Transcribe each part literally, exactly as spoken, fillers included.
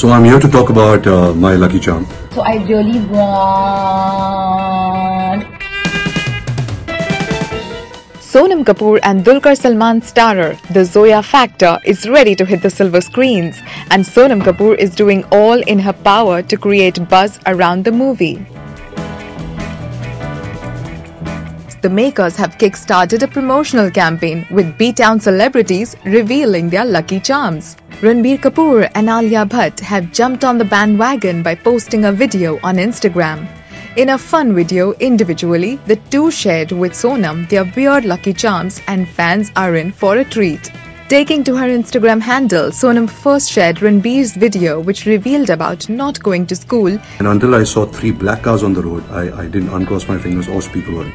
So I'm here to talk about uh, my lucky charm. So I really want... Sonam Kapoor and Dulquer Salman's starer, The Zoya Factor, is ready to hit the silver screens, and Sonam Kapoor is doing all in her power to create buzz around the movie. The makers have kick-started a promotional campaign with B-Town celebrities revealing their lucky charms. Ranbir Kapoor and Alia Bhatt have jumped on the bandwagon by posting a video on Instagram. In a fun video individually, the two shared with Sonam their weird lucky charms, and fans are in for a treat. Taking to her Instagram handle, Sonam first shared Ranbir's video, which revealed about not going to school. And until I saw three black cars on the road, I, I didn't uncross my fingers or speak a word.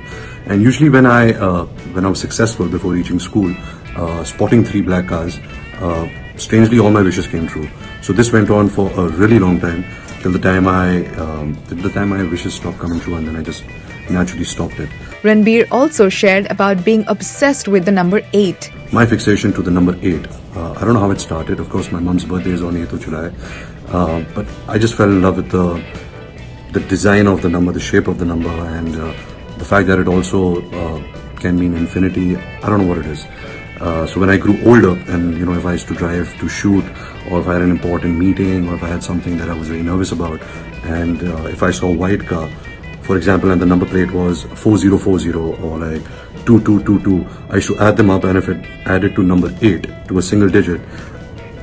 And usually when I uh, when I was successful before reaching school, uh, spotting three black cars, uh, strangely all my wishes came true. So this went on for a really long time, till the time I um, till the time my wishes stopped coming true, and then I just naturally stopped it. Ranbir also shared about being obsessed with the number eight. My fixation to the number eight, uh, I don't know how it started. Of course, my mom's birthday is on eighth of July, uh, but I just fell in love with the, the design of the number, the shape of the number, and uh, the fact that it also uh, can mean infinity. I don't know what it is. Uh, so when I grew older, and you know, if I used to drive to shoot, or if I had an important meeting, or if I had something that I was very nervous about, and uh, if I saw a white car, for example, and the number plate was four zero four zero or like two two two two, I used to add them up, and if it added to number eight, to a single digit,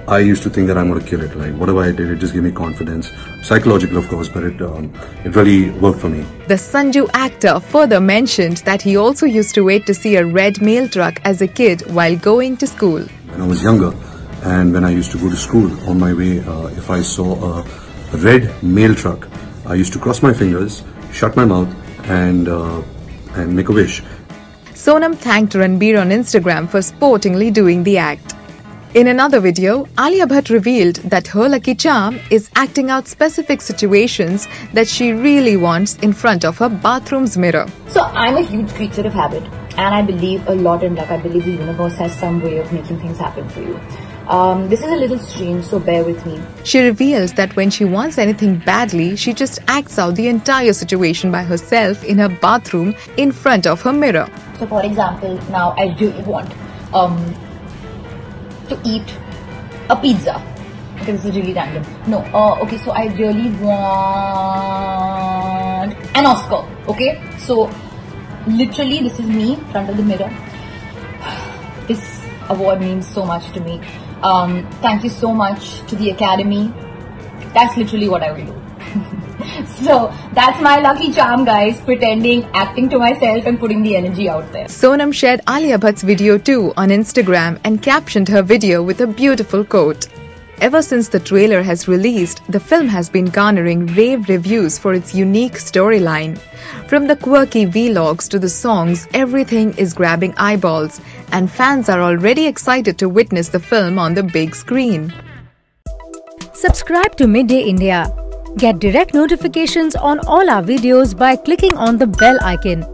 I used to think that I'm going to kill it. Like, whatever I did, it just gave me confidence. Psychological, of course, but it, um, it really worked for me. The Sanju actor further mentioned that he also used to wait to see a red mail truck as a kid while going to school. When I was younger, and when I used to go to school, on my way, uh, if I saw a red mail truck, I used to cross my fingers, shut my mouth, and uh, and make a wish. Sonam thanked Ranbir on Instagram for sportingly doing the act. In another video, Alia Bhatt revealed that her lucky charm is acting out specific situations that she really wants in front of her bathroom's mirror. So I'm a huge creature of habit, and I believe a lot in luck. I believe the universe has some way of making things happen for you. Um, this is a little strange, so bear with me. She reveals that when she wants anything badly, she just acts out the entire situation by herself in her bathroom in front of her mirror. So for example, now I really want um, to eat a pizza. Okay, this is really random. No, uh, okay, so I really want an Oscar. Okay, so literally this is me in front of the mirror. This award means so much to me. Um, thank you so much to the Academy. That's literally what I will do. So that's my lucky charm, guys. Pretending, acting to myself, and putting the energy out there. Sonam shared Alia Bhatt's video too on Instagram and captioned her video with a beautiful quote. Ever since the trailer has released, the film has been garnering rave reviews for its unique storyline. From the quirky vlogs to the songs, everything is grabbing eyeballs, and fans are already excited to witness the film on the big screen. Subscribe to Midday India. Get direct notifications on all our videos by clicking on the bell icon.